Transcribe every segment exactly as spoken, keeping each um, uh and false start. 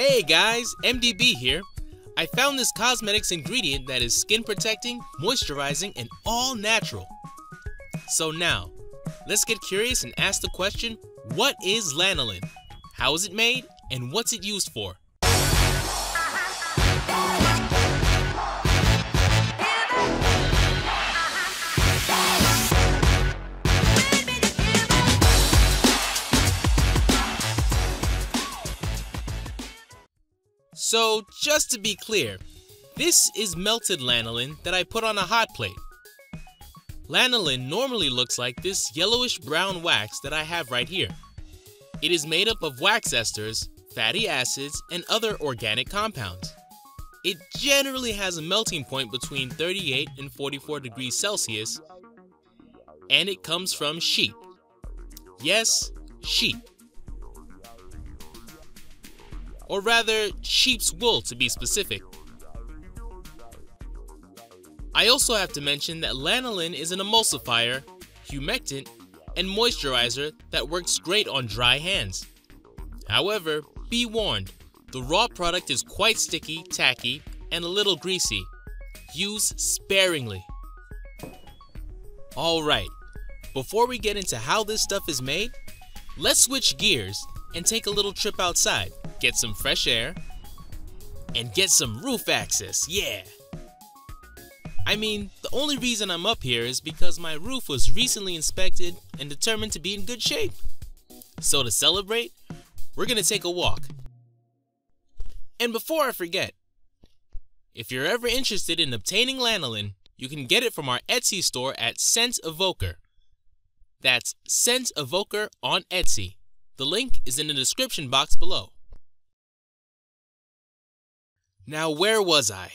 Hey guys, M D B here. I found this cosmetics ingredient that is skin protecting, moisturizing, and all natural. So now, let's get curious and ask the question, what is lanolin? How is it made? And what's it used for? So, just to be clear, this is melted lanolin that I put on a hot plate. Lanolin normally looks like this yellowish-brown wax that I have right here. It is made up of wax esters, fatty acids, and other organic compounds. It generally has a melting point between thirty-eight and forty-four degrees Celsius, and it comes from sheep. Yes, sheep. Or rather, sheep's wool to be specific. I also have to mention that lanolin is an emulsifier, humectant, and moisturizer that works great on dry hands. However, be warned, the raw product is quite sticky, tacky, and a little greasy. Use sparingly. Alright, before we get into how this stuff is made, let's switch gears and take a little trip outside. Get some fresh air, and get some roof access, yeah! I mean, the only reason I'm up here is because my roof was recently inspected and determined to be in good shape. So to celebrate, we're gonna take a walk. And before I forget, if you're ever interested in obtaining lanolin, you can get it from our Etsy store at Scent Evoker. That's Scent Evoker on Etsy. The link is in the description box below. Now where was I?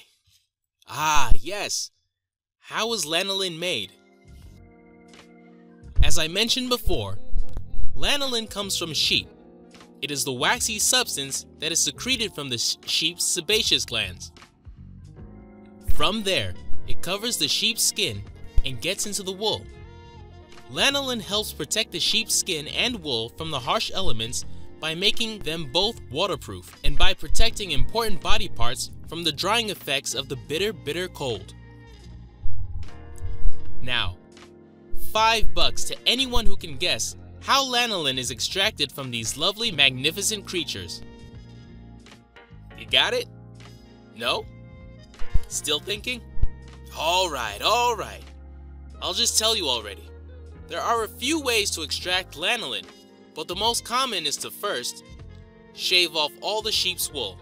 Ah, yes. How is lanolin made? As I mentioned before, lanolin comes from sheep. It is the waxy substance that is secreted from the sheep's sebaceous glands. From there, it covers the sheep's skin and gets into the wool. Lanolin helps protect the sheep's skin and wool from the harsh elements by making them both waterproof and by protecting important body parts from the drying effects of the bitter, bitter cold. Now, five bucks to anyone who can guess how lanolin is extracted from these lovely, magnificent creatures. You got it? No? Still thinking? Alright, alright. I'll just tell you already. There are a few ways to extract lanolin, but the most common is to first shave off all the sheep's wool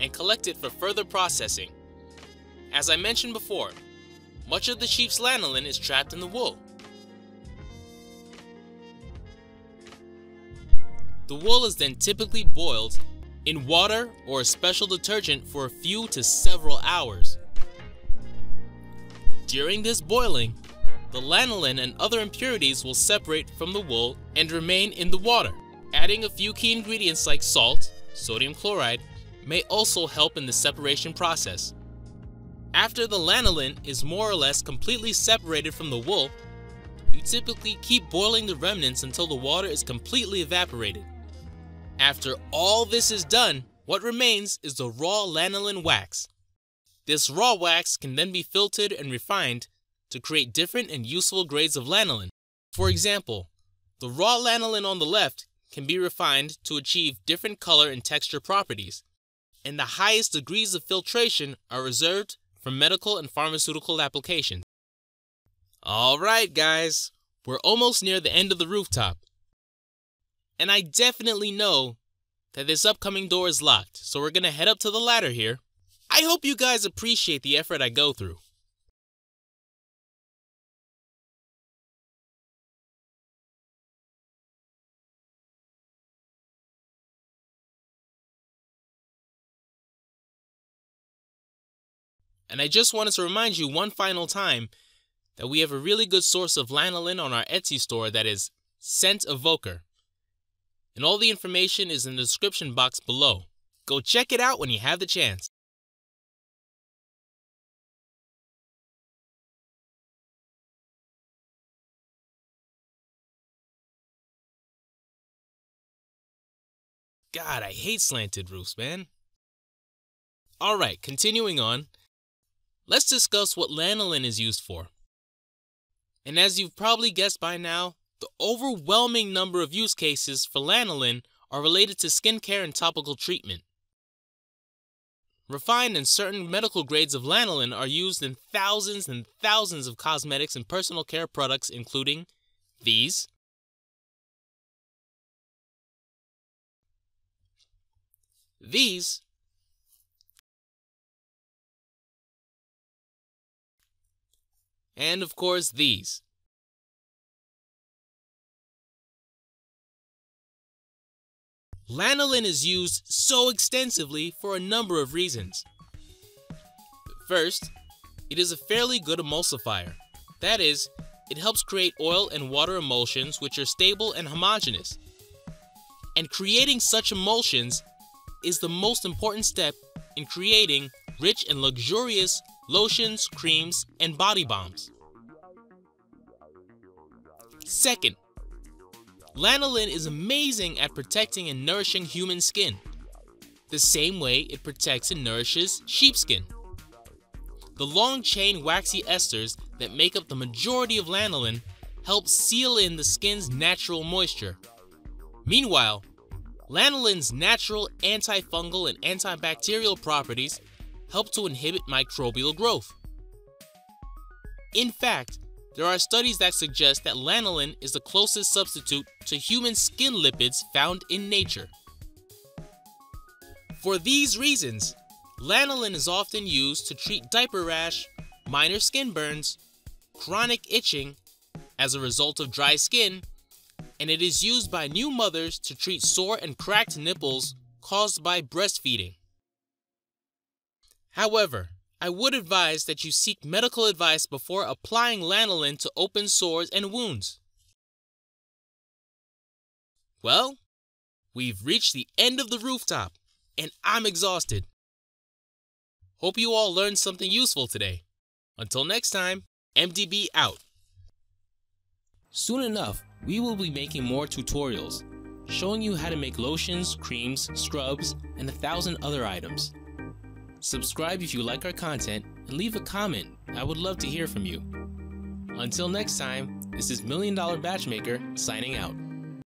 and collect it for further processing. As I mentioned before, much of the sheep's lanolin is trapped in the wool. The wool is then typically boiled in water or a special detergent for a few to several hours. During this boiling, the lanolin and other impurities will separate from the wool and remain in the water. Adding a few key ingredients like salt, sodium chloride, may also help in the separation process. After the lanolin is more or less completely separated from the wool, you typically keep boiling the remnants until the water is completely evaporated. After all this is done, what remains is the raw lanolin wax. This raw wax can then be filtered and refined to create different and useful grades of lanolin. For example, the raw lanolin on the left can be refined to achieve different color and texture properties, and the highest degrees of filtration are reserved for medical and pharmaceutical applications. Alright guys, we're almost near the end of the rooftop. And I definitely know that this upcoming door is locked, so we're gonna head up to the ladder here. I hope you guys appreciate the effort I go through. And I just wanted to remind you one final time that we have a really good source of lanolin on our Etsy store that is Scent Evoker. And all the information is in the description box below. Go check it out when you have the chance. God, I hate slanted roofs, man. Alright, continuing on, let's discuss what lanolin is used for. And as you've probably guessed by now, the overwhelming number of use cases for lanolin are related to skincare and topical treatment. Refined and certain medical grades of lanolin are used in thousands and thousands of cosmetics and personal care products, including these, these, and of course these. Lanolin is used so extensively for a number of reasons. First, it is a fairly good emulsifier. That is, it helps create oil and water emulsions which are stable and homogeneous. And creating such emulsions is the most important step in creating rich and luxurious lotions, creams, and body bombs. Second, lanolin is amazing at protecting and nourishing human skin, the same way it protects and nourishes sheepskin. The long-chain waxy esters that make up the majority of lanolin help seal in the skin's natural moisture. Meanwhile, lanolin's natural antifungal and antibacterial properties help to inhibit microbial growth. In fact, there are studies that suggest that lanolin is the closest substitute to human skin lipids found in nature. For these reasons, lanolin is often used to treat diaper rash, minor skin burns, chronic itching as a result of dry skin, and it is used by new mothers to treat sore and cracked nipples caused by breastfeeding. However, I would advise that you seek medical advice before applying lanolin to open sores and wounds. Well, we've reached the end of the rooftop, and I'm exhausted. Hope you all learned something useful today. Until next time, M D B out. Soon enough, we will be making more tutorials, showing you how to make lotions, creams, scrubs, and a thousand other items. Subscribe if you like our content and leave a comment. I would love to hear from you. Until next time, this is Million Dollar Batchmaker signing out.